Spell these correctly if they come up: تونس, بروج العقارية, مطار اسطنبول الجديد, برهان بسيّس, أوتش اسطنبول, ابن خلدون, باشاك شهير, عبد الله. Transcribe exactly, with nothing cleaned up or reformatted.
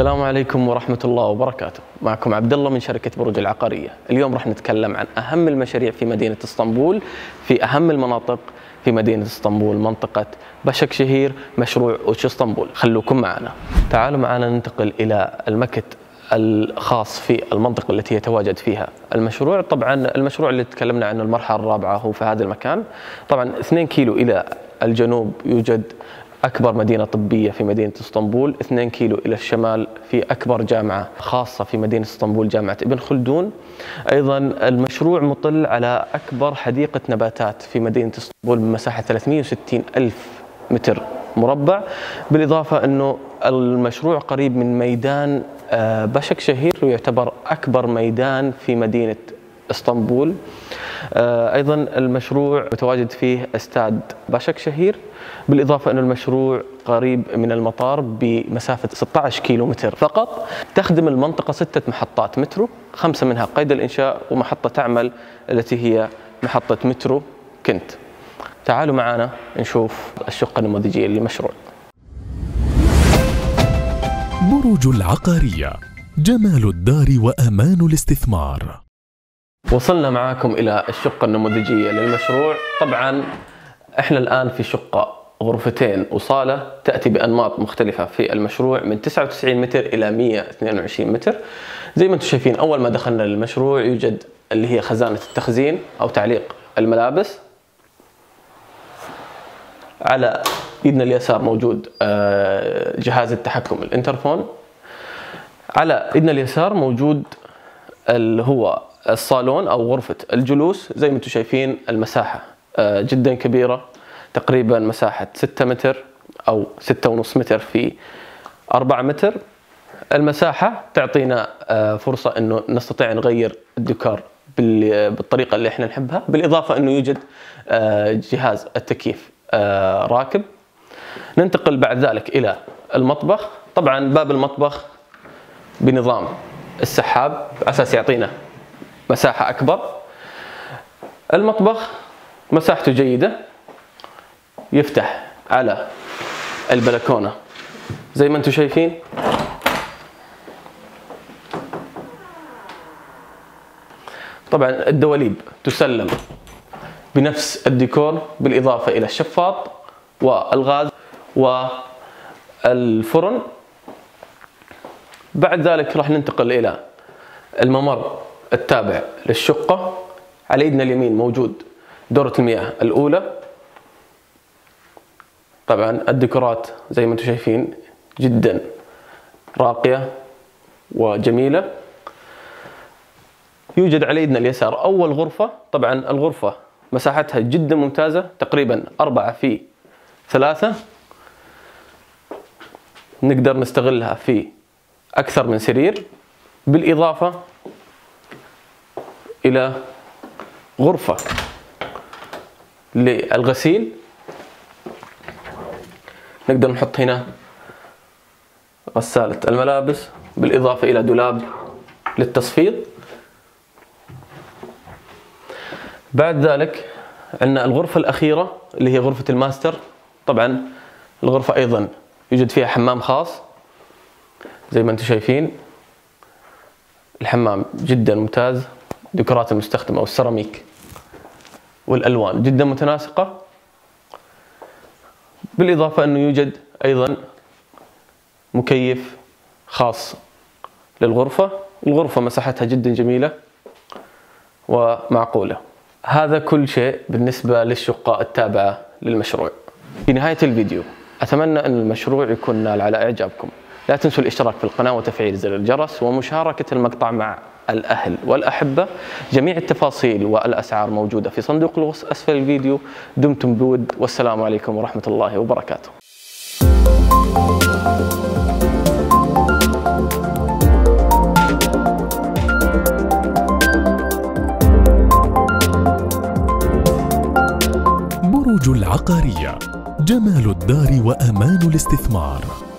السلام عليكم ورحمة الله وبركاته. معكم عبد الله من شركة بروج العقارية. اليوم راح نتكلم عن أهم المشاريع في مدينة اسطنبول، في أهم المناطق في مدينة اسطنبول، منطقة باشاك شهير، مشروع أوتش اسطنبول. خلوكم معنا. تعالوا معنا ننتقل إلى المكت الخاص في المنطقة التي يتواجد فيها المشروع. طبعا المشروع اللي تكلمنا عنه المرحلة الرابعة هو في هذا المكان. طبعا اثنين كيلو إلى الجنوب يوجد أكبر مدينة طبية في مدينة اسطنبول، اثنين كيلو إلى الشمال في أكبر جامعة خاصة في مدينة اسطنبول، جامعة ابن خلدون. أيضا المشروع مطل على أكبر حديقة نباتات في مدينة اسطنبول بمساحة ثلاثمئة وستين ألف متر مربع، بالإضافة أنه المشروع قريب من ميدان باشاك شهير ويعتبر أكبر ميدان في مدينة اسطنبول. أيضا المشروع متواجد فيه استاد باشاك شهير، بالإضافة أن المشروع قريب من المطار بمسافة ستة عشر كيلو متر فقط. تخدم المنطقة ستة محطات مترو، خمسة منها قيد الإنشاء ومحطة تعمل التي هي محطة مترو كنت. تعالوا معنا نشوف الشقة النموذجية للمشروع. بروج العقارية، جمال الدار وأمان الاستثمار. وصلنا معاكم إلى الشقة النموذجية للمشروع. طبعا احنا الآن في شقة غرفتين وصالة تأتي بأنماط مختلفة في المشروع من تسعة وتسعين متر إلى مئة واثنين وعشرين متر. زي ما انتم شايفين أول ما دخلنا للمشروع يوجد اللي هي خزانة التخزين أو تعليق الملابس. على إيدنا اليسار موجود جهاز التحكم الانترفون. على إيدنا اليسار موجود اللي هو الصالون أو غرفة الجلوس. زي ما انتم شايفين المساحة جدا كبيرة، تقريبا مساحة ستة متر أو ستة ونص متر في أربعة متر. المساحة تعطينا فرصة إنه نستطيع نغير الديكور بالطريقة اللي احنا نحبها، بالإضافة إنه يوجد جهاز التكييف راكب. ننتقل بعد ذلك إلى المطبخ. طبعا باب المطبخ بنظام السحاب على أساس يعطينا مساحة أكبر. المطبخ مساحته جيدة، يفتح على البلكونة زي ما انتم شايفين. طبعا الدواليب تسلم بنفس الديكور، بالإضافة إلى الشفاط والغاز والفرن. بعد ذلك راح ننتقل إلى الممر التابع للشقة. على يدنا اليمين موجود دورة المياه الأولى. طبعا الديكورات زي ما انتم شايفين جدا راقية وجميلة. يوجد على يدنا اليسار أول غرفة. طبعا الغرفة مساحتها جدا ممتازة، تقريبا أربعة في ثلاثة، نقدر نستغلها في أكثر من سرير، بالإضافة إلى غرفة للغسيل. نقدر نحط هنا غسالة الملابس، بالإضافة إلى دولاب للتصفيط. بعد ذلك عندنا الغرفة الأخيرة اللي هي غرفة الماستر. طبعا الغرفة أيضا يوجد فيها حمام خاص زي ما انتم شايفين. الحمام جدا ممتاز، ديكورات المستخدمة والسيراميك والألوان جدا متناسقة، بالإضافة أنه يوجد أيضا مكيف خاص للغرفة. الغرفة مساحتها جدا جميلة ومعقولة. هذا كل شيء بالنسبة للشقة التابعة للمشروع. في نهاية الفيديو أتمنى أن المشروع يكون نال على إعجابكم. لا تنسوا الاشتراك في القناة وتفعيل زر الجرس ومشاركة المقطع مع الأهل والأحبة. جميع التفاصيل والأسعار موجودة في صندوق الوصف أسفل الفيديو. دمتم بود، والسلام عليكم ورحمة الله وبركاته. بروج العقارية، جمال الدار وأمان الاستثمار.